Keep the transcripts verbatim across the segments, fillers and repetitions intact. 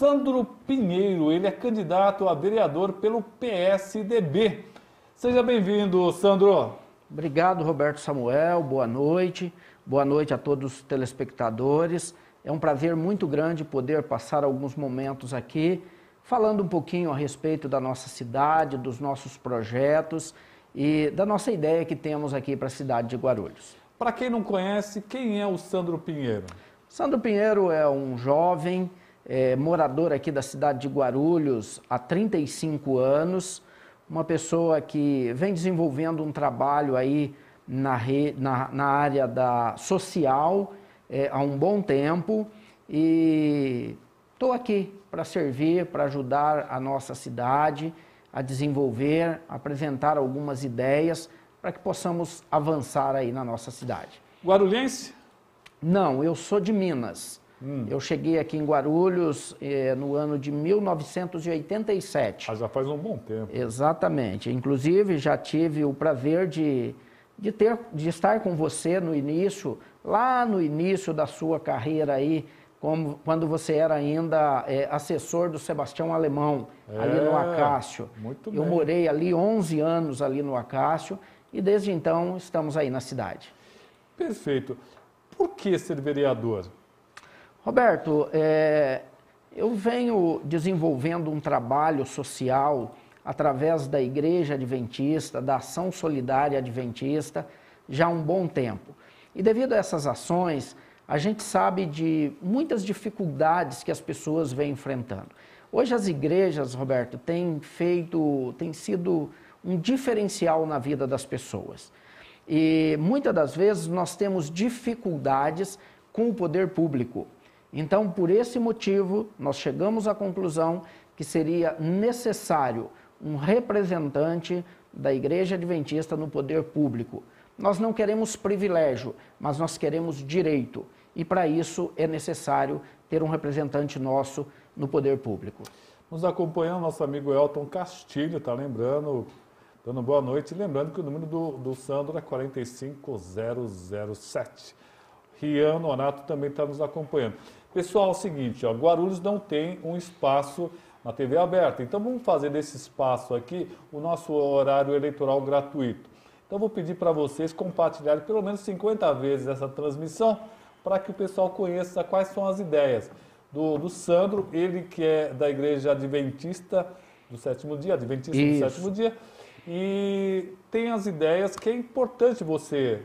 Sandro Pinheiro, ele é candidato a vereador pelo P S D B. Seja bem-vindo, Sandro. Obrigado, Roberto Samuel. Boa noite. Boa noite a todos os telespectadores. É um prazer muito grande poder passar alguns momentos aqui, falando um pouquinho a respeito da nossa cidade, dos nossos projetos e da nossa ideia que temos aqui para a cidade de Guarulhos. Para quem não conhece, quem é o Sandro Pinheiro? Sandro Pinheiro é um jovem é, morador aqui da cidade de Guarulhos há trinta e cinco anos, uma pessoa que vem desenvolvendo um trabalho aí na, re, na, na área da social é, há um bom tempo e estou aqui para servir, para ajudar a nossa cidade a desenvolver, a apresentar algumas ideias para que possamos avançar aí na nossa cidade. Guarulhense? Não, eu sou de Minas. Hum. Eu cheguei aqui em Guarulhos eh, no ano de mil novecentos e oitenta e sete. Ah, já faz um bom tempo. Exatamente. Inclusive, já tive o prazer de, de, ter, de estar com você no início, lá no início da sua carreira aí, como, quando você era ainda é, assessor do Sebastião Alemão, é, ali no Acácio. Muito bem. Eu morei ali onze anos ali no Acácio e desde então estamos aí na cidade. Perfeito. Por que ser vereador? Roberto, é, eu venho desenvolvendo um trabalho social através da Igreja Adventista, da Ação Solidária Adventista, já há um bom tempo. E devido a essas ações, a gente sabe de muitas dificuldades que as pessoas vêm enfrentando. Hoje as igrejas, Roberto, têm feito, têm sido um diferencial na vida das pessoas. E muitas das vezes nós temos dificuldades com o poder público. Então, por esse motivo, nós chegamos à conclusão que seria necessário um representante da Igreja Adventista no poder público. Nós não queremos privilégio, mas nós queremos direito. E para isso é necessário ter um representante nosso no poder público. Nos acompanhando, nosso amigo Elton Castilho, está lembrando, dando boa noite. Lembrando que o número do, do Sandro é quatro cinco zero zero sete. Riano Ornato também está nos acompanhando. Pessoal, é o seguinte, ó, Guarulhos não tem um espaço na T V aberta. Então vamos fazer desse espaço aqui o nosso horário eleitoral gratuito. Então vou pedir para vocês compartilharem pelo menos cinquenta vezes essa transmissão, para que o pessoal conheça quais são as ideias do, do Sandro, ele que é da Igreja Adventista do Sétimo Dia, Adventista Isso. do Sétimo Dia, e tem as ideias que é importante você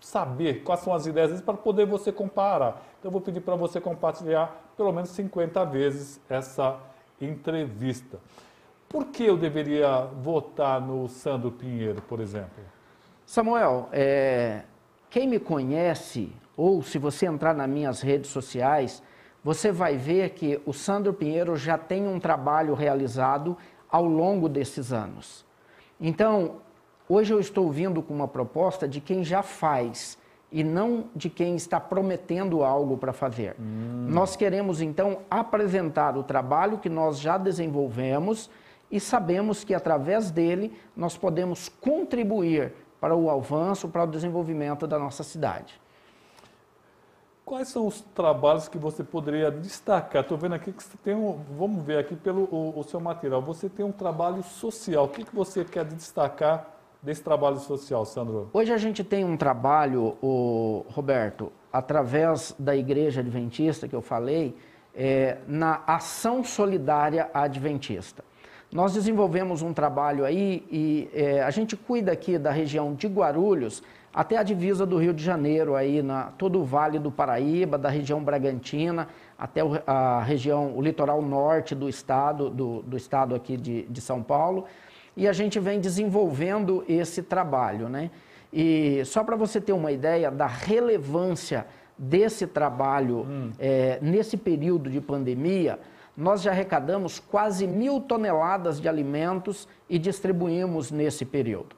saber quais são as ideias para poder você comparar. Então eu vou pedir para você compartilhar pelo menos cinquenta vezes essa entrevista. Por que eu deveria votar no Sandro Pinheiro, por exemplo? Samuel, é... quem me conhece, ou se você entrar nas minhas redes sociais, você vai ver que o Sandro Pinheiro já tem um trabalho realizado ao longo desses anos. Então, hoje eu estou vindo com uma proposta de quem já faz e não de quem está prometendo algo para fazer. Hum. Nós queremos, então, apresentar o trabalho que nós já desenvolvemos e sabemos que, através dele, nós podemos contribuir para o avanço, para o desenvolvimento da nossa cidade. Quais são os trabalhos que você poderia destacar? Estou vendo aqui que você tem um... Vamos ver aqui pelo o, o seu material. Você tem um trabalho social. O que, que você quer destacar desse trabalho social, Sandro? Hoje a gente tem um trabalho, o, Roberto, através da Igreja Adventista, que eu falei, é, na Ação Solidária Adventista. Nós desenvolvemos um trabalho aí e é, a gente cuida aqui da região de Guarulhos, até a divisa do Rio de Janeiro, aí na, todo o Vale do Paraíba, da região Bragantina, até a região, o litoral norte do estado, do, do estado aqui de, de São Paulo. E a gente vem desenvolvendo esse trabalho, né? E só para você ter uma ideia da relevância desse trabalho, hum. é, nesse período de pandemia, nós já arrecadamos quase mil toneladas de alimentos e distribuímos nesse período.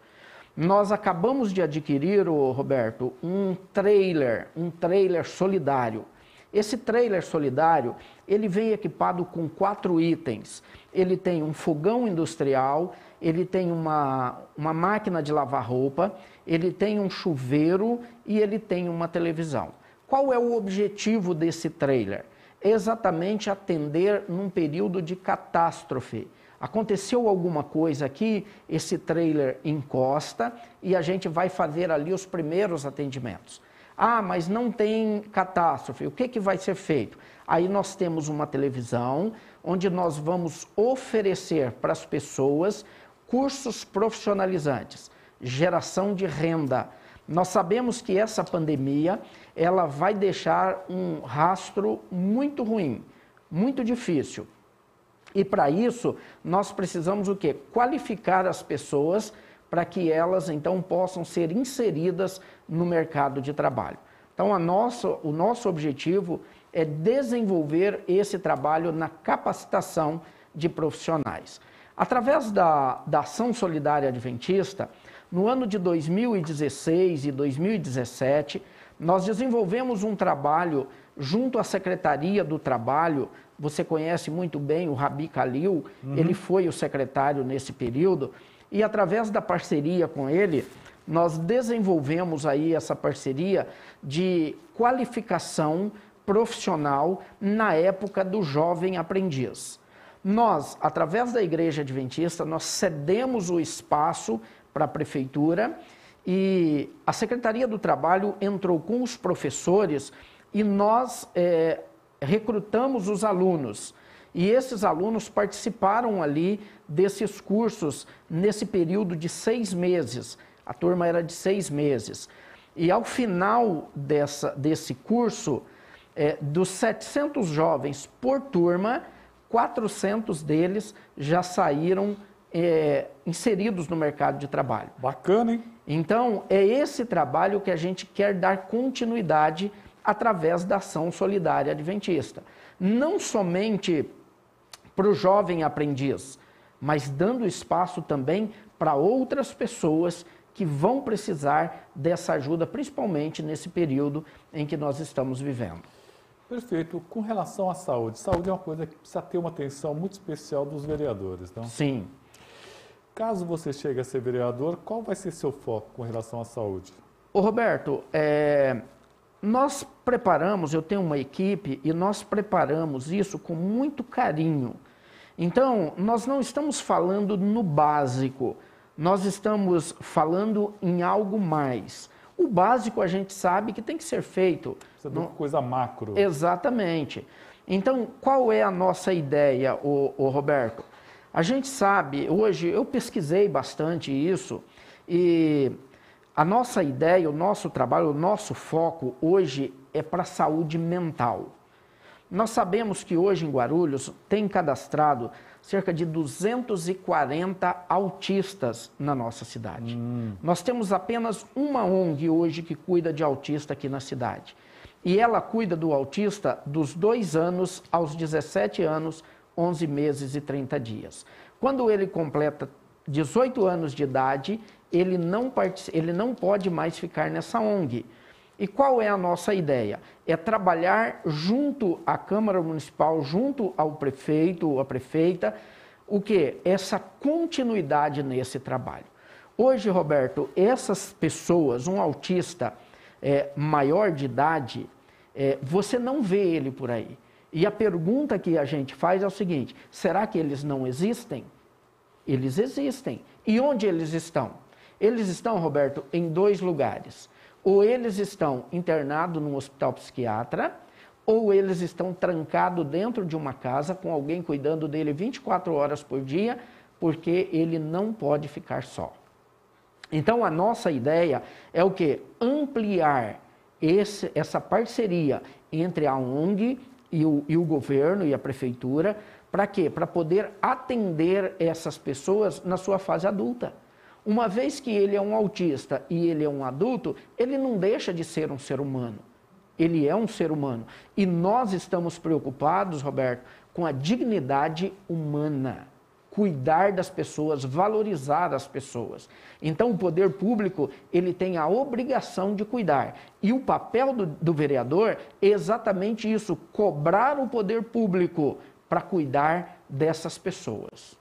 Nós acabamos de adquirir, Roberto, um trailer, um trailer solidário. Esse trailer solidário, ele vem equipado com quatro itens. Ele tem um fogão industrial, ele tem uma, uma máquina de lavar roupa, ele tem um chuveiro e ele tem uma televisão. Qual é o objetivo desse trailer? exatamente atender num período de catástrofe. Aconteceu alguma coisa aqui, esse trailer encosta e a gente vai fazer ali os primeiros atendimentos. Ah, mas não tem catástrofe, o que que vai ser feito? Aí nós temos uma televisão onde nós vamos oferecer para as pessoas cursos profissionalizantes, geração de renda. Nós sabemos que essa pandemia, ela vai deixar um rastro muito ruim, muito difícil. E para isso, nós precisamos o quê? Qualificar as pessoas para que elas, então, possam ser inseridas no mercado de trabalho. Então, a nossa, o nosso objetivo é desenvolver esse trabalho na capacitação de profissionais. Através da, da Ação Solidária Adventista, no ano de dois mil e dezesseis e dois mil e dezessete, nós desenvolvemos um trabalho junto à Secretaria do Trabalho. Você conhece muito bem o Rabi Kalil, uhum. Ele foi o secretário nesse período, e através da parceria com ele, nós desenvolvemos aí essa parceria de qualificação profissional na época do jovem aprendiz. Nós, através da Igreja Adventista, nós cedemos o espaço para a Prefeitura e a Secretaria do Trabalho entrou com os professores e nós é, recrutamos os alunos. E esses alunos participaram ali desses cursos nesse período de seis meses. A turma era de seis meses. E ao final dessa, desse curso, é, dos setecentos jovens por turma, quatrocentos deles já saíram é, inseridos no mercado de trabalho. Bacana, hein? Então, é esse trabalho que a gente quer dar continuidade através da Ação Solidária Adventista. Não somente para o jovem aprendiz, mas dando espaço também para outras pessoas que vão precisar dessa ajuda, principalmente nesse período em que nós estamos vivendo. Perfeito. Com relação à saúde, saúde é uma coisa que precisa ter uma atenção muito especial dos vereadores, não? Sim. Caso você chegue a ser vereador, qual vai ser seu foco com relação à saúde? Ô Roberto, é... nós preparamos, eu tenho uma equipe e nós preparamos isso com muito carinho. Então, nós não estamos falando no básico, nós estamos falando em algo mais. O básico a gente sabe que tem que ser feito. Você deu uma coisa macro. Exatamente. Então, qual é a nossa ideia, ô, ô Roberto? A gente sabe, hoje eu pesquisei bastante isso, e a nossa ideia, o nosso trabalho, o nosso foco hoje é para a saúde mental. Nós sabemos que hoje em Guarulhos tem cadastrado cerca de duzentos e quarenta autistas na nossa cidade. Hum. Nós temos apenas uma O N G hoje que cuida de autista aqui na cidade. E ela cuida do autista dos dois anos aos dezessete anos, onze meses e trinta dias. Quando ele completa dezoito anos de idade, ele não, ele não pode mais ficar nessa O N G. E qual é a nossa ideia? É trabalhar junto à Câmara Municipal, junto ao prefeito ou à prefeita, o quê? Essa continuidade nesse trabalho. Hoje, Roberto, essas pessoas, um autista é, maior de idade, é, você não vê ele por aí. E a pergunta que a gente faz é o seguinte, será que eles não existem? Eles existem. E onde eles estão? Eles estão, Roberto, em dois lugares. Ou eles estão internados num hospital psiquiatra, ou eles estão trancados dentro de uma casa com alguém cuidando dele vinte e quatro horas por dia, porque ele não pode ficar só. Então, a nossa ideia é o quê? Ampliar esse, essa parceria entre a O N G e o, e o governo e a prefeitura, para quê? Para poder atender essas pessoas na sua fase adulta. Uma vez que ele é um autista e ele é um adulto, ele não deixa de ser um ser humano. Ele é um ser humano. E nós estamos preocupados, Roberto, com a dignidade humana. Cuidar das pessoas, valorizar as pessoas. Então, o poder público, ele tem a obrigação de cuidar. E o papel do, do vereador é exatamente isso, cobrar o poder público para cuidar dessas pessoas.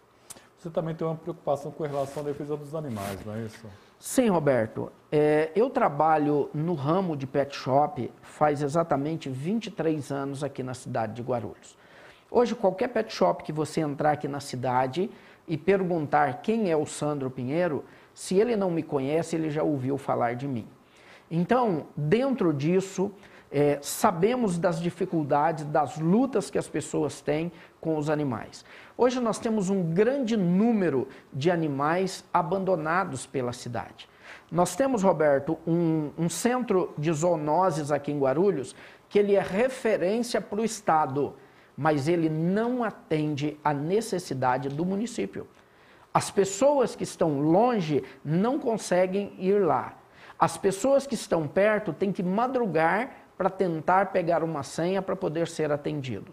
Você também tem uma preocupação com relação à defesa dos animais, não é isso? Sim, Roberto. É, eu trabalho no ramo de pet shop faz exatamente vinte e três anos aqui na cidade de Guarulhos. Hoje, qualquer pet shop que você entrar aqui na cidade e perguntar quem é o Sandro Pinheiro, se ele não me conhece, ele já ouviu falar de mim. Então, dentro disso, é, sabemos das dificuldades, das lutas que as pessoas têm com os animais. Hoje nós temos um grande número de animais abandonados pela cidade. Nós temos, Roberto, um, um centro de zoonoses aqui em Guarulhos, que ele é referência para o Estado, mas ele não atende à necessidade do município. As pessoas que estão longe não conseguem ir lá. As pessoas que estão perto têm que madrugar para tentar pegar uma senha para poder ser atendido.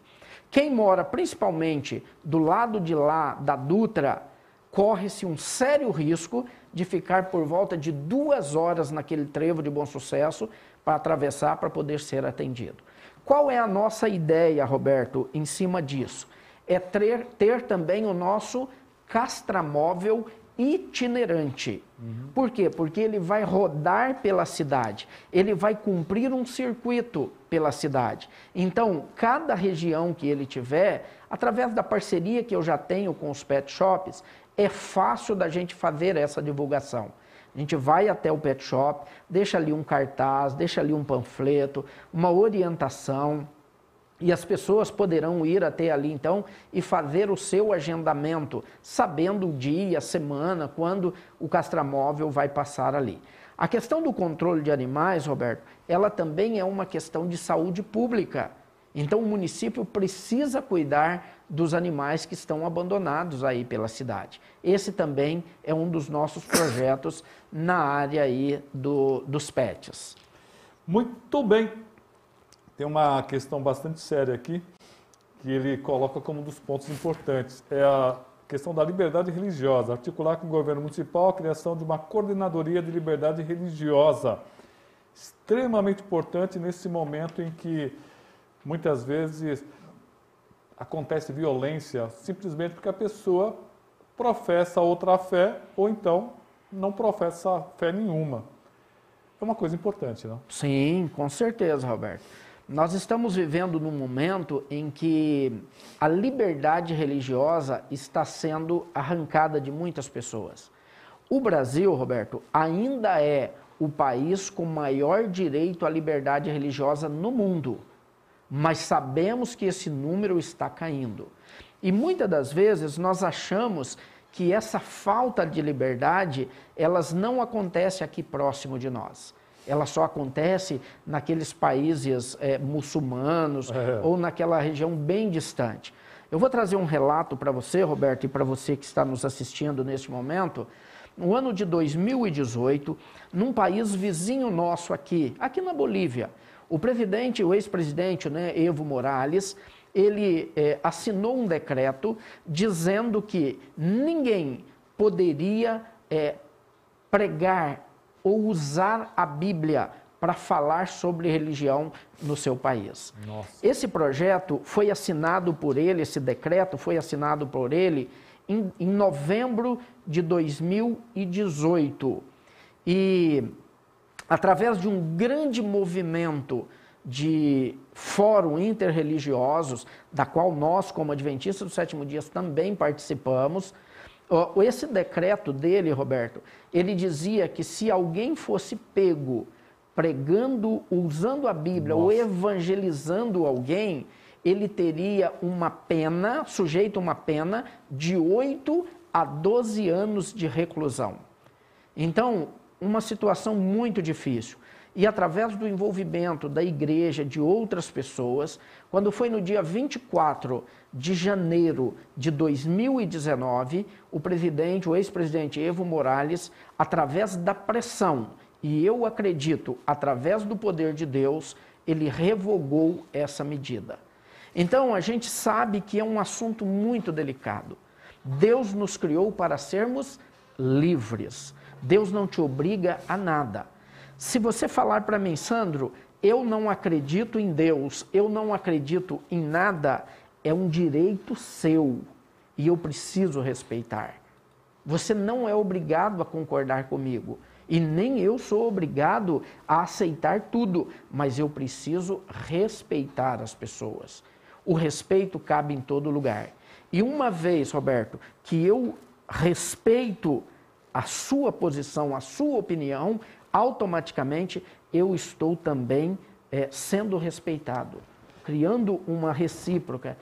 Quem mora principalmente do lado de lá da Dutra, corre-se um sério risco de ficar por volta de duas horas naquele trevo de Bom Sucesso para atravessar para poder ser atendido. Qual é a nossa ideia, Roberto, em cima disso? É ter, ter também o nosso castramóvel itinerante. Uhum. Por quê? Porque ele vai rodar pela cidade, ele vai cumprir um circuito pela cidade. Então, cada região que ele tiver, através da parceria que eu já tenho com os pet shops, é fácil da gente fazer essa divulgação. A gente vai até o pet shop, deixa ali um cartaz, deixa ali um panfleto, uma orientação, e as pessoas poderão ir até ali, então, e fazer o seu agendamento, sabendo o dia, a semana, quando o castramóvel vai passar ali. A questão do controle de animais, Roberto, ela também é uma questão de saúde pública. Então, o município precisa cuidar dos animais que estão abandonados aí pela cidade. Esse também é um dos nossos projetos na área aí do, dos pets. Muito bem. Tem uma questão bastante séria aqui, que ele coloca como um dos pontos importantes. É a questão da liberdade religiosa. Articular com o governo municipal a criação de uma coordenadoria de liberdade religiosa. Extremamente importante nesse momento em que muitas vezes acontece violência simplesmente porque a pessoa professa outra fé ou então não professa fé nenhuma. É uma coisa importante, não? Sim, com certeza, Roberto. Nós estamos vivendo num momento em que a liberdade religiosa está sendo arrancada de muitas pessoas. O Brasil, Roberto, ainda é o país com maior direito à liberdade religiosa no mundo. Mas sabemos que esse número está caindo. E muitas das vezes nós achamos que essa falta de liberdade, elas não acontecem aqui próximo de nós. Ela só acontece naqueles países é, muçulmanos é. ou naquela região bem distante. Eu vou trazer um relato para você, Roberto, e para você que está nos assistindo neste momento. No ano de dois mil e dezoito, num país vizinho nosso aqui, aqui na Bolívia, o presidente, o ex-presidente, né, Evo Morales, ele é, assinou um decreto dizendo que ninguém poderia é, pregar ou usar a Bíblia para falar sobre religião no seu país. Nossa. Esse projeto foi assinado por ele, esse decreto foi assinado por ele em, em novembro de dois mil e dezoito. E através de um grande movimento de fórum interreligiosos, da qual nós, como Adventistas do Sétimo Dia, também participamos, esse decreto dele, Roberto, ele dizia que se alguém fosse pego pregando, usando a Bíblia, Nossa. Ou evangelizando alguém, ele teria uma pena, sujeito a uma pena de oito a doze anos de reclusão. Então, uma situação muito difícil. E através do envolvimento da igreja, de outras pessoas, quando foi no dia vinte e quatro de janeiro de dois mil e dezenove, o presidente, o ex-presidente Evo Morales, através da pressão, e eu acredito, através do poder de Deus, ele revogou essa medida. Então, a gente sabe que é um assunto muito delicado. Deus nos criou para sermos livres. Deus não te obriga a nada. Se você falar para mim, Sandro, eu não acredito em Deus, eu não acredito em nada, é um direito seu e eu preciso respeitar. Você não é obrigado a concordar comigo. E nem eu sou obrigado a aceitar tudo, mas eu preciso respeitar as pessoas. O respeito cabe em todo lugar. E uma vez, Roberto, que eu respeito a sua posição, a sua opinião, automaticamente eu estou também é, sendo respeitado, criando uma recíproca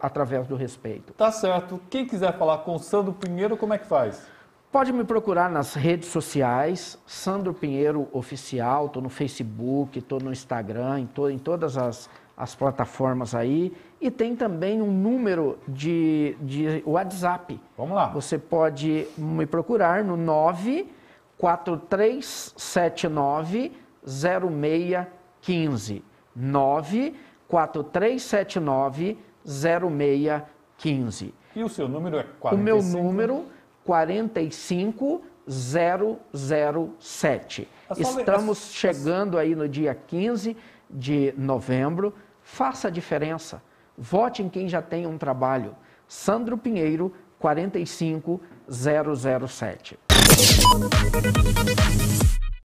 através do respeito. Tá certo. Quem quiser falar com o Sandro Pinheiro, como é que faz? Pode me procurar nas redes sociais, Sandro Pinheiro Oficial, estou no Facebook, estou no Instagram, estou em todas as, as plataformas aí. E tem também um número de, de WhatsApp. Vamos lá. Você pode me procurar no nove quatro três sete nove zero seis um cinco. nove quatro três sete nove zero seis um cinco. E o seu número é quarenta e cinco? O meu número quatro cinco zero zero sete. Estamos chegando aí no dia quinze de novembro. Faça a diferença. Vote em quem já tem um trabalho. Sandro Pinheiro, quatro cinco zero zero sete.